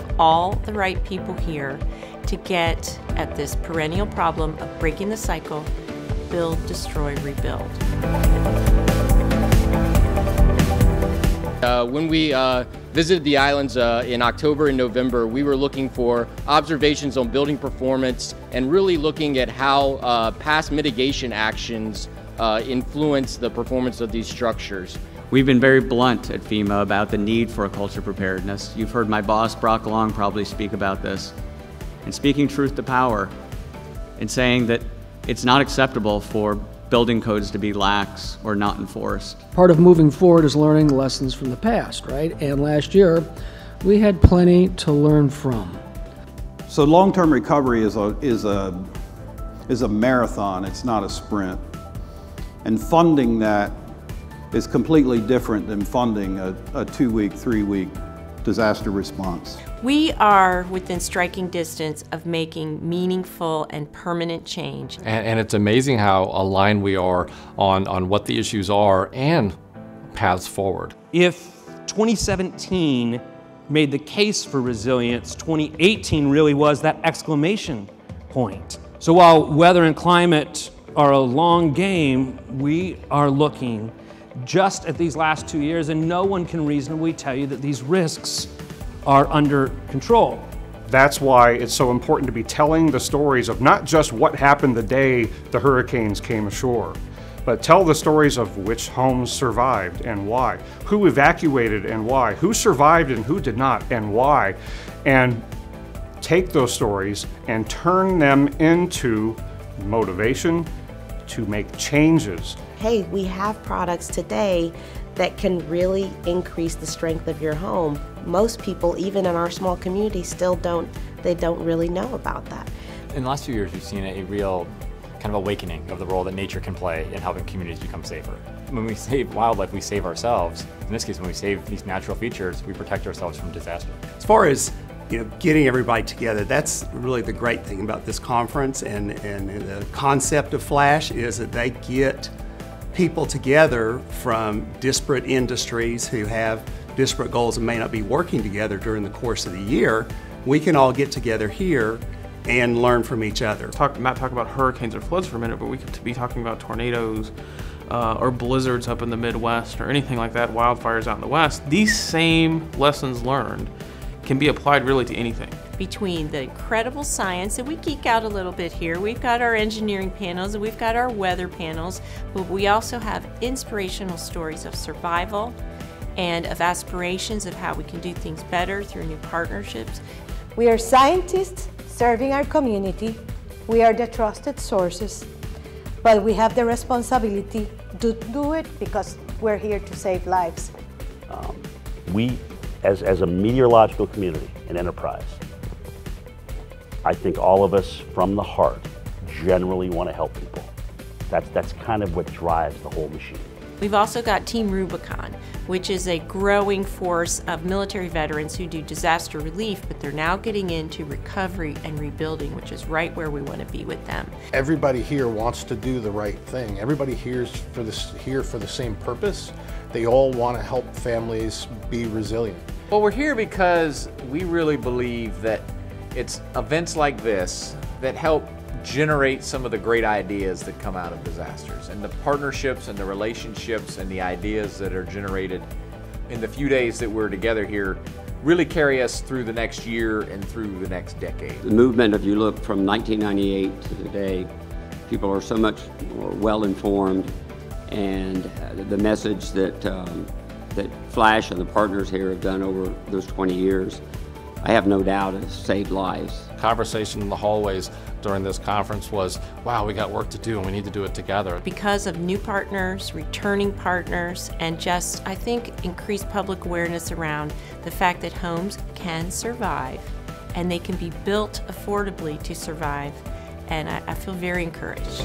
have all the right people here to get at this perennial problem of breaking the cycle, build, destroy, rebuild. When we visited the islands in October and November, we were looking for observations on building performance and really looking at how past mitigation actions influence the performance of these structures. We've been very blunt at FEMA about the need for a culture of preparedness. You've heard my boss, Brock Long, probably speak about this. And speaking truth to power and saying that it's not acceptable for building codes to be lax or not enforced. Part of moving forward is learning lessons from the past, right? And last year, we had plenty to learn from. So long-term recovery is a marathon, it's not a sprint. And funding that is completely different than funding a two-week, three-week disaster response. We are within striking distance of making meaningful and permanent change. And it's amazing how aligned we are on what the issues are and paths forward. If 2017 made the case for resilience, 2018 really was that exclamation point. So while weather and climate are a long game, we are looking just at these last 2 years, and no one can reasonably tell you that these risks are under control. That's why it's so important to be telling the stories of not just what happened the day the hurricanes came ashore, but tell the stories of which homes survived and why, who evacuated and why, who survived and who did not and why, and take those stories and turn them into motivation to make changes. Hey, we have products today that can really increase the strength of your home. Most people, even in our small community, still don't really know about that. In the last few years, we've seen a real kind of awakening of the role that nature can play in helping communities become safer. When we save wildlife, we save ourselves. In this case, when we save these natural features, we protect ourselves from disaster. As far as getting everybody together, that's really the great thing about this conference and the concept of FLASH is that they get people together from disparate industries who have disparate goals and may not be working together during the course of the year. We can all get together here and learn from each other. Not talk about hurricanes or floods for a minute, but we could be talking about tornadoes or blizzards up in the Midwest or anything like that, wildfires out in the West. These same lessons learned can be applied really to anything. Between the incredible science, and we geek out a little bit here, we've got our engineering panels and we've got our weather panels, but we also have inspirational stories of survival and of aspirations of how we can do things better through new partnerships. We are scientists serving our community. We are the trusted sources, but we have the responsibility to do it because we're here to save lives. As a meteorological community and enterprise, I think all of us from the heart generally want to help people. That's kind of what drives the whole machine. We've also got Team Rubicon, which is a growing force of military veterans who do disaster relief, but they're now getting into recovery and rebuilding, which is right where we want to be with them. Everybody here wants to do the right thing. Everybody here for the same purpose. They all want to help families be resilient. Well, we're here because we really believe that it's events like this that help generate some of the great ideas that come out of disasters, and the partnerships and the relationships and the ideas that are generated in the few days that we're together here really carry us through the next year and through the next decade. The movement, if you look from 1998 to today, people are so much more well-informed, and the message that, that FLASH and the partners here have done over those 20 years, I have no doubt it has saved lives. Conversation in the hallways during this conference was, wow, we got work to do and we need to do it together. Because of new partners, returning partners, and just, I think, increased public awareness around the fact that homes can survive and they can be built affordably to survive, and I feel very encouraged.